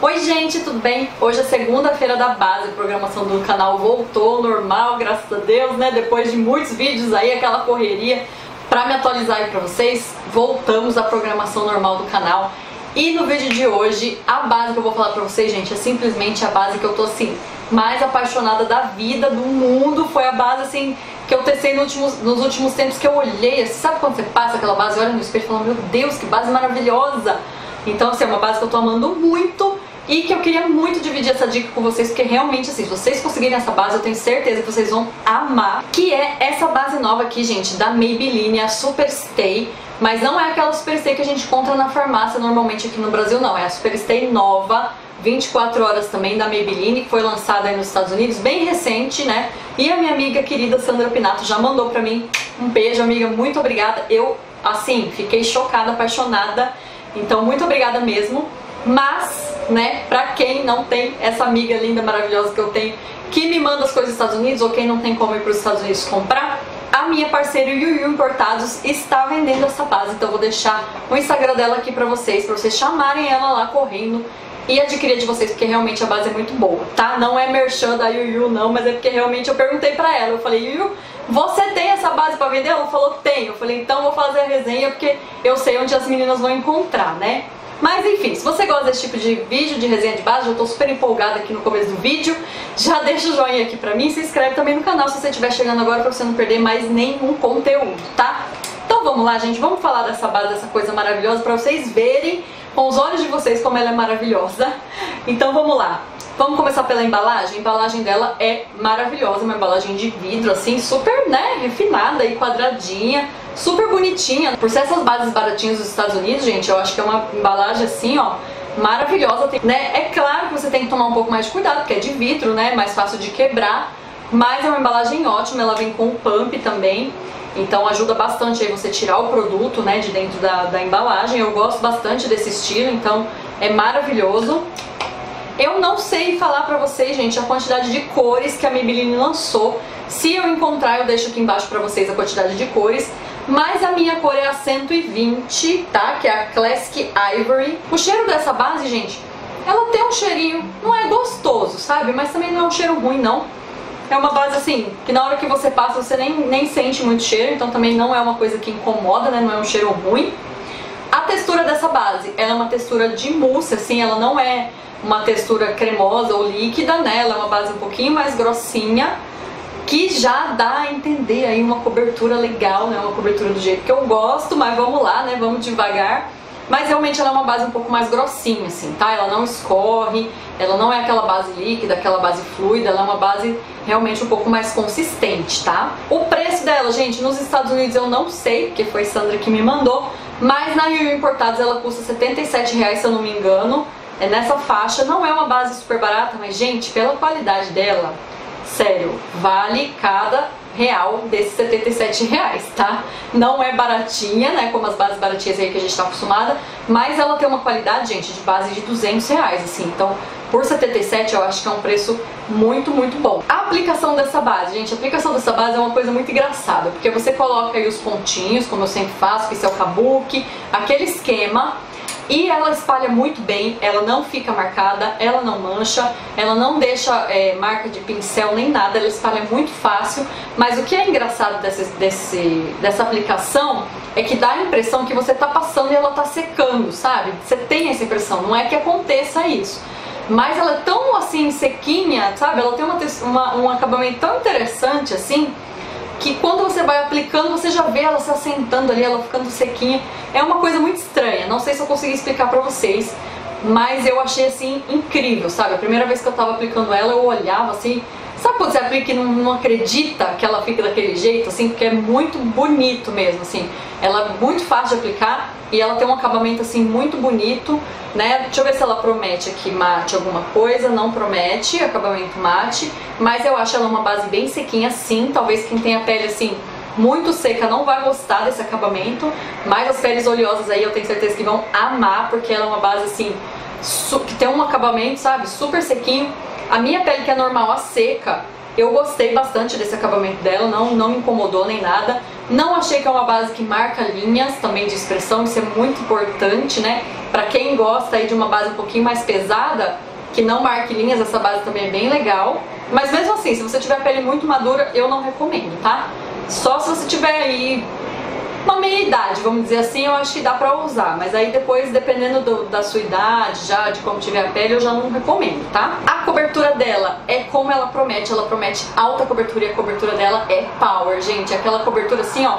Oi gente, tudo bem? Hoje é segunda-feira da base, a programação do canal voltou ao normal, graças a Deus, né? Depois de muitos vídeos aí, aquela correria. Pra me atualizar aí pra vocês, voltamos à programação normal do canal. E no vídeo de hoje, a base que eu vou falar pra vocês, gente, é simplesmente a base que eu tô, assim, mais apaixonada da vida, do mundo. Foi a base, assim, que eu testei nos últimos tempos, que eu olhei, sabe quando você passa aquela base, olha no espelho e fala, meu Deus, que base maravilhosa! Então, assim, é uma base que eu tô amando muito. E que eu queria muito dividir essa dica com vocês, porque realmente, assim, se vocês conseguirem essa base, eu tenho certeza que vocês vão amar. Que é essa base nova aqui, gente, da Maybelline, a Superstay. Mas não é aquela Superstay que a gente encontra na farmácia normalmente aqui no Brasil, não. É a Superstay nova, 24 horas também, da Maybelline, que foi lançada aí nos Estados Unidos, bem recente, né? E a minha amiga querida Sandra Pinato já mandou pra mim. Um beijo, amiga, muito obrigada. Eu, assim, fiquei chocada, apaixonada. Então, muito obrigada mesmo. Mas, né, pra quem não tem essa amiga linda, maravilhosa que eu tenho, que me manda as coisas dos Estados Unidos, ou quem não tem como ir pros Estados Unidos comprar, a minha parceira Yuyu Importados está vendendo essa base. Então eu vou deixar o Instagram dela aqui pra vocês chamarem ela lá correndo e adquirir de vocês, porque realmente a base é muito boa, tá? Não é merchan da Yuyu não, mas é porque realmente eu perguntei pra ela, eu falei, Yuyu, você tem essa base pra vender? Ela falou, tem. Eu falei, então vou fazer a resenha, porque eu sei onde as meninas vão encontrar, né? Mas enfim, se você gosta desse tipo de vídeo, de resenha de base, eu tô super empolgada aqui no começo do vídeo, já deixa o joinha aqui pra mim, se inscreve também no canal se você estiver chegando agora pra você não perder mais nenhum conteúdo, tá? Então vamos lá, gente, vamos falar dessa base, dessa coisa maravilhosa, pra vocês verem com os olhos de vocês como ela é maravilhosa. Então vamos lá, vamos começar pela embalagem. A embalagem dela é maravilhosa, uma embalagem de vidro, assim, super, né, refinada e quadradinha, super bonitinha. Por ser essas bases baratinhas dos Estados Unidos, gente, eu acho que é uma embalagem assim, ó, maravilhosa, né? É claro que você tem que tomar um pouco mais de cuidado, porque é de vidro, né? É mais fácil de quebrar, mas é uma embalagem ótima, ela vem com o pump também, então ajuda bastante aí você tirar o produto, né, de dentro da embalagem. Eu gosto bastante desse estilo, então é maravilhoso. Eu não sei falar pra vocês, gente, a quantidade de cores que a Maybelline lançou. Se eu encontrar, eu deixo aqui embaixo pra vocês a quantidade de cores. Mas a minha cor é a 120, tá? Que é a Classic Ivory. O cheiro dessa base, gente, ela tem um cheirinho, não é gostoso, sabe? Mas também não é um cheiro ruim, não. É uma base, assim, que na hora que você passa, você nem sente muito cheiro. Então também não é uma coisa que incomoda, né? Não é um cheiro ruim. A textura dessa base, ela é uma textura de mousse, assim, ela não é uma textura cremosa ou líquida, né? Ela é uma base um pouquinho mais grossinha, que já dá a entender aí uma cobertura legal, né? Uma cobertura do jeito que eu gosto, mas vamos lá, né? Vamos devagar. Mas realmente ela é uma base um pouco mais grossinha, assim, tá? Ela não escorre, ela não é aquela base líquida, aquela base fluida, ela é uma base realmente um pouco mais consistente, tá? O preço dela, gente, nos Estados Unidos eu não sei, porque foi Sandra que me mandou, mas na Yuyu Importados ela custa R$77,00, se eu não me engano. É nessa faixa, não é uma base super barata, mas, gente, pela qualidade dela, sério, vale cada real desses R$77,00, tá? Não é baratinha, né, como as bases baratinhas aí que a gente tá acostumada, mas ela tem uma qualidade, gente, de base de R$200, assim, então, por R$77,00 eu acho que é um preço muito, muito bom. A aplicação dessa base, gente, a aplicação dessa base é uma coisa muito engraçada, porque você coloca aí os pontinhos, como eu sempre faço, que esse é o kabuki, aquele esquema. E ela espalha muito bem, ela não fica marcada, ela não mancha, ela não deixa marca de pincel nem nada, ela espalha muito fácil. Mas o que é engraçado dessa aplicação é que dá a impressão que você tá passando e ela tá secando, sabe? Você tem essa impressão, não é que aconteça isso. Mas ela é tão, assim, sequinha, sabe? Ela tem um acabamento tão interessante, assim, que quando você vai aplicando, você já vê ela se assentando ali, ela ficando sequinha. É uma coisa muito estranha, não sei se eu consegui explicar pra vocês, mas eu achei, assim, incrível, sabe? A primeira vez que eu tava aplicando ela, eu olhava, assim, sabe quando você aplica e não acredita que ela fica daquele jeito, assim? Porque é muito bonito mesmo, assim. Ela é muito fácil de aplicar e ela tem um acabamento, assim, muito bonito, né? Deixa eu ver se ela promete aqui mate alguma coisa. Não promete acabamento mate, mas eu acho ela uma base bem sequinha, sim. Talvez quem tenha pele, assim, muito seca não vai gostar desse acabamento, mas as peles oleosas aí eu tenho certeza que vão amar, porque ela é uma base, assim, que tem um acabamento, sabe, super sequinho. A minha pele, que é normal, a seca, eu gostei bastante desse acabamento dela, não me incomodou nem nada. Não achei que é uma base que marca linhas também de expressão, isso é muito importante, né? Pra quem gosta aí de uma base um pouquinho mais pesada, que não marque linhas, essa base também é bem legal. Mas mesmo assim, se você tiver a pele muito madura, eu não recomendo, tá? Só se você tiver aí uma meia-idade, vamos dizer assim, eu acho que dá pra usar. Mas aí depois, dependendo da sua idade, já de como tiver a pele, eu já não recomendo, tá? A cobertura dela é como ela promete alta cobertura, e a cobertura dela é power, gente. Aquela cobertura assim, ó,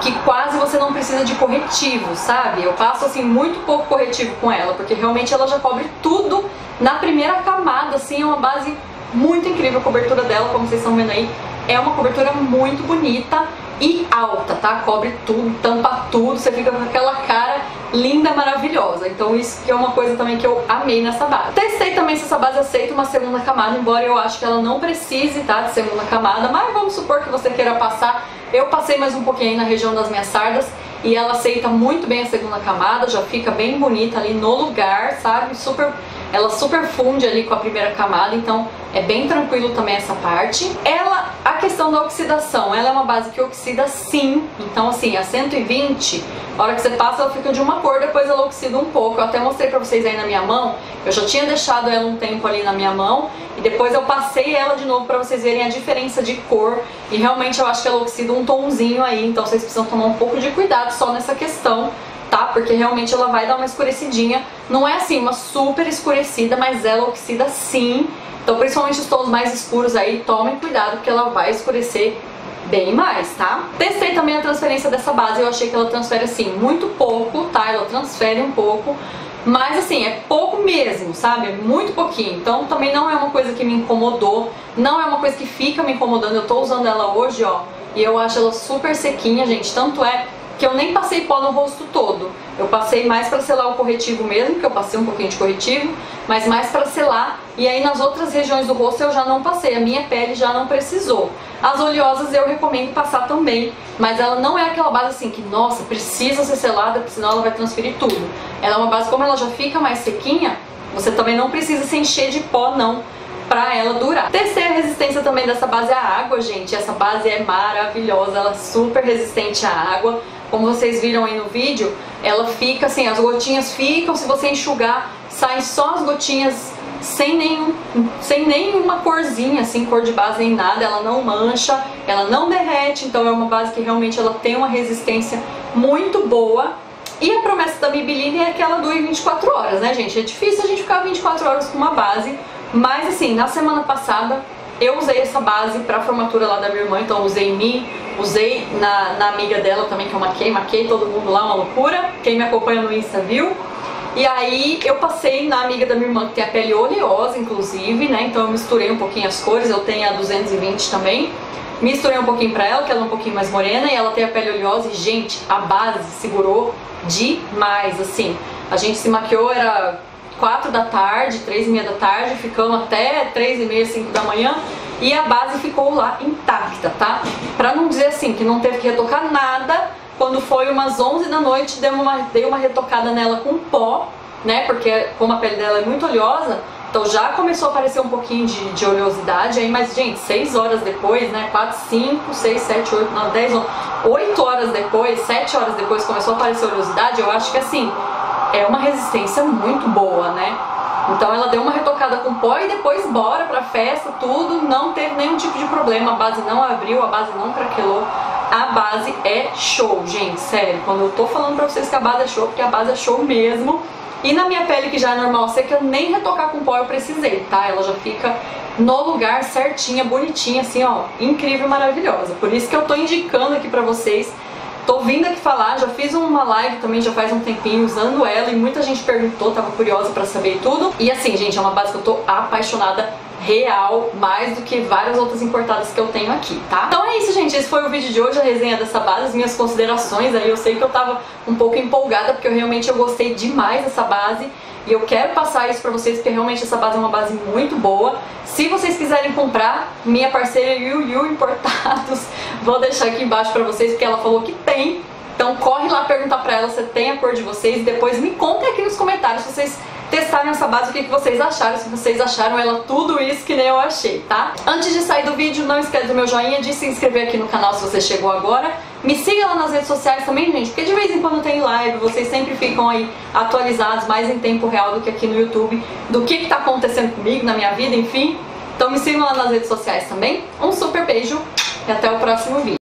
que quase você não precisa de corretivo, sabe? Eu passo assim muito pouco corretivo com ela, porque realmente ela já cobre tudo na primeira camada, assim, é uma base muito incrível a cobertura dela, como vocês estão vendo aí. É uma cobertura muito bonita e alta, tá? Cobre tudo, tampa tudo, você fica com aquela cara linda, maravilhosa. Então isso que é uma coisa também que eu amei nessa base. Testei também se essa base aceita uma segunda camada, embora eu acho que ela não precise, tá, de segunda camada, mas vamos supor que você queira passar. Eu passei mais um pouquinho aí na região das minhas sardas e ela aceita muito bem a segunda camada, já fica bem bonita ali no lugar, sabe? Ela super funde ali com a primeira camada, então é bem tranquilo também essa parte. A questão da oxidação, ela é uma base que oxida sim, então assim, a 120, a hora que você passa ela fica de uma cor, depois ela oxida um pouco. Eu até mostrei pra vocês aí na minha mão, eu já tinha deixado ela um tempo ali na minha mão, e depois eu passei ela de novo pra vocês verem a diferença de cor, e realmente eu acho que ela oxida um tonzinho aí, então vocês precisam tomar um pouco de cuidado só nessa questão, tá? Porque realmente ela vai dar uma escurecidinha, não é assim uma super escurecida, mas ela oxida sim. Então principalmente os tons mais escuros aí, tomem cuidado porque ela vai escurecer bem mais, tá? Testei também a transferência dessa base, eu achei que ela transfere assim muito pouco, tá? Ela transfere um pouco, mas assim, é pouco mesmo, sabe? É muito pouquinho, então também não é uma coisa que me incomodou, não é uma coisa que fica me incomodando. Eu tô usando ela hoje, ó, e eu acho ela super sequinha, gente, tanto é que eu nem passei pó no rosto todo. Eu passei mais pra selar o corretivo mesmo, que eu passei um pouquinho de corretivo, mas mais pra selar, e aí nas outras regiões do rosto eu já não passei, a minha pele já não precisou. As oleosas eu recomendo passar também, mas ela não é aquela base assim que, nossa, precisa ser selada, porque senão ela vai transferir tudo. Ela é uma base, como ela já fica mais sequinha, você também não precisa se encher de pó, não, pra ela durar. Terceira resistência também dessa base é a água, gente. Essa base é maravilhosa, ela é super resistente à água. Como vocês viram aí no vídeo, ela fica assim, as gotinhas ficam, se você enxugar, saem só as gotinhas sem nenhuma corzinha, assim, cor de base nem nada, ela não mancha, ela não derrete, então é uma base que realmente ela tem uma resistência muito boa. E a promessa da Maybelline é que ela dure 24 horas, né, gente? É difícil a gente ficar 24 horas com uma base, mas assim, na semana passada eu usei essa base pra formatura lá da minha irmã, então eu usei em mim, usei na amiga dela também, que eu maquei todo mundo lá, uma loucura. Quem me acompanha no Insta viu. E aí eu passei na amiga da minha irmã, que tem a pele oleosa, inclusive, né? Então eu misturei um pouquinho as cores, eu tenho a 220 também. Misturei um pouquinho pra ela, que ela é um pouquinho mais morena, e ela tem a pele oleosa. E, gente, a base segurou demais, assim. A gente se maquiou, era 4 da tarde, 3h30 da tarde, ficamos até 3h30, 5 da manhã. E a base ficou lá intacta, tá? Pra não dizer assim, que não teve que retocar nada, quando foi umas 11 da noite, dei uma retocada nela com pó, né? Porque como a pele dela é muito oleosa, então já começou a aparecer um pouquinho de oleosidade aí, mas, gente, 6 horas depois, né? 4, 5, 6, 7, 8, 9, 10, 11, 8 horas depois, 7 horas depois começou a aparecer oleosidade, eu acho que, assim, é uma resistência muito boa, né? Então ela deu uma retocada com pó e depois bora pra festa, tudo, não teve nenhum tipo de problema, a base não abriu, a base não craquelou, a base é show, gente, sério, quando eu tô falando pra vocês que a base é show, porque a base é show mesmo, e na minha pele que já é normal seca, eu nem retocar com pó eu precisei, tá? Ela já fica no lugar certinha, bonitinha, assim, ó, incrível, maravilhosa, por isso que eu tô indicando aqui pra vocês. Tô vindo aqui falar, já fiz uma live também, já faz um tempinho, usando ela, e muita gente perguntou, tava curiosa pra saber tudo. E assim, gente, é uma base que eu tô apaixonada, real, mais do que várias outras importadas que eu tenho aqui, tá? Então é isso, gente, esse foi o vídeo de hoje, a resenha dessa base, as minhas considerações aí. Eu sei que eu tava um pouco empolgada, porque eu gostei demais dessa base. E eu quero passar isso pra vocês, porque realmente essa base é uma base muito boa. Se vocês quiserem comprar, minha parceira Yuyu Importados, vou deixar aqui embaixo pra vocês, porque ela falou que tem. Então corre lá perguntar pra ela se tem a cor de vocês. E depois me contem aqui nos comentários se vocês testarem essa base, o que vocês acharam, se vocês acharam ela tudo isso que nem eu achei, tá? Antes de sair do vídeo, não esquece do meu joinha, de se inscrever aqui no canal se você chegou agora. Me siga lá nas redes sociais também, gente, porque de vez em quando tem live, vocês sempre ficam aí atualizados, mais em tempo real do que aqui no YouTube, do que tá acontecendo comigo, na minha vida, enfim. Então me sigam lá nas redes sociais também. Um super beijo e até o próximo vídeo.